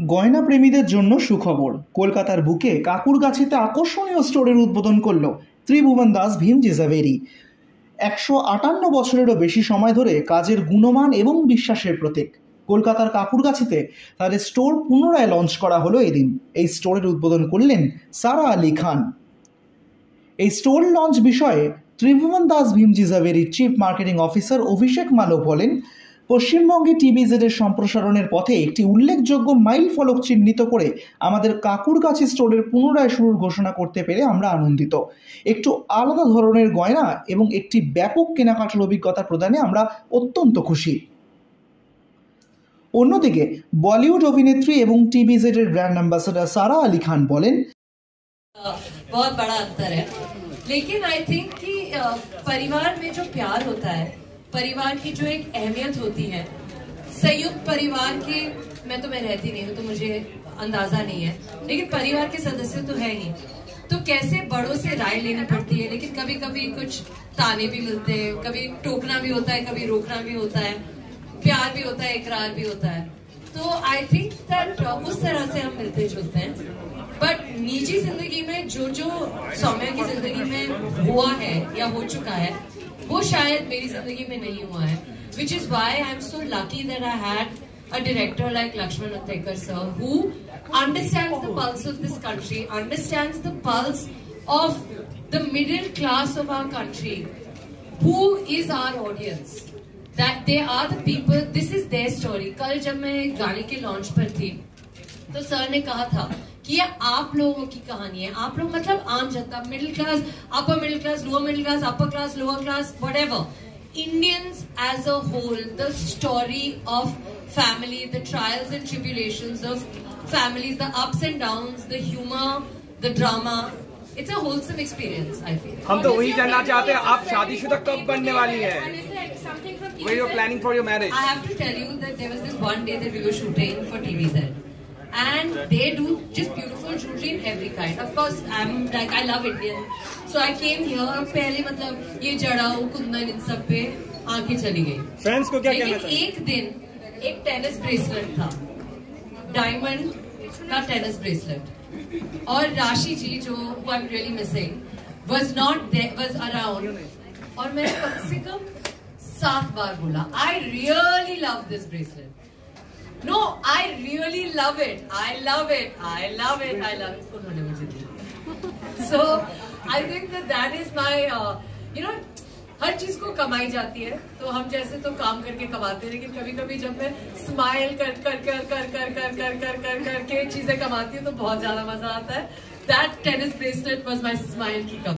गयना प्रेमीदेर जोन्नो सुखबर। कलकातार बुके काकुरगाछीते आकर्षणीय स्टोरेर उद्बोधन करलो त्रिभुवन दास भीमजी ज़ावेरी। 158 बछरेरो बेशी समय धरे काजेर गुणमान एवं विश्वासेर प्रतीक कलकातार काकुरगाछीते तादेर स्टोर पुनराय लंच करा हलो। एदिन एई स्टोरेर उद्बोधन करलेन सारा आलि खान। एई स्टोर लंच विषये Tribhuvan Das Bhimji Zaveri chief marketing officer Abhishek Malav बोलेन, पश्चिमबंगे टीवीजेडर सम्प्रसारणेर पथे एक उल्लेखयोग्य माइल फलक चिह्नित करे आमादेर काकुरगाछी स्टोरेर पुनराय शुरूर घोषणा करते पेरे आमरा आनंदित। एकटु आलादा धरनेर गयना एवं एकटी व्यापक केनाकाटार अभिज्ञता प्रदाने आमरा अत्यंत खुशी। अन्यदिके बलिउड अभिनेत्री एवं टीवीजेडर ब्रैंड एम्बेसडर सारा आलि खान बोलेन, बहुत बड़ा अंतर है, लेकिन आई थिंक कि परिवार में जो प्यार होता है, परिवार की जो एक अहमियत होती है, संयुक्त परिवार के, मैं तो मैं रहती नहीं हूँ तो मुझे अंदाजा नहीं है, लेकिन परिवार के सदस्य तो है ही, तो कैसे बड़ों से राय लेनी पड़ती है, लेकिन कभी कभी कुछ ताने भी मिलते हैं, कभी टोकना भी होता है, कभी रोकना भी होता है, प्यार भी होता है, इकरार भी होता है। तो आई थिंक दैट उस तरह से हम मिलते जुलते हैं। बट निजी जिंदगी में जो जो सौम्या की जिंदगी में हुआ है या हो चुका है, वो शायद मेरी जिंदगी में नहीं हुआ है, which is why I am so lucky that I had a director like Laxman अत्तेकर sir, who understands the pulse of this country, understands the pulse of the middle class of our country, who is our audience, that they are the people, this is their story. कल जब मैं गाने के launch पर थी तो sir ने कहा था कि ये आप लोगों की कहानी है, आप लोग मतलब आम जनता, middle class, upper middle class, lower middle class, upper class, lower class, whatever, Indians as a whole, the story of family, the trials and tribulations of families, the ups and downs, the humour, the drama, it's a wholesome experience I feel. हम तो वही जानना चाहते हैं, आप शादीशुदा कब बनने वाली है? When you are planning for your marriage? I have to tell you that there was this one day that we were shooting for TBZ, and they do just beautiful jewelry in every kind. Of course, I'm like, I love Indian, so I came here. पहले मतलब ये जड़ाऊ कुंदन इन सब पे आंखें चली गई। Friends को क्या कहना चाहिए? एक दिन एक टेनिस ब्रेसलेट था, डायमंड का टेनिस ब्रेसलेट, और राशि जी जो who I'm really missing was not there, was around, और मैंने कम से कम 7 बार बोला I really love this bracelet. No, I really love it. I love it. I love it. I love it. उन्होंने मुझे दिया। So I think that is my, you know, हर चीज को कमाई जाती है। तो हम जैसे तो काम करके कमाते हैं, लेकिन कभी-कभी जब मैं smile कर करके चीजें कमाती हूँ तो बहुत ज़्यादा मजा आता है। That tennis bracelet was my smile की कमाई।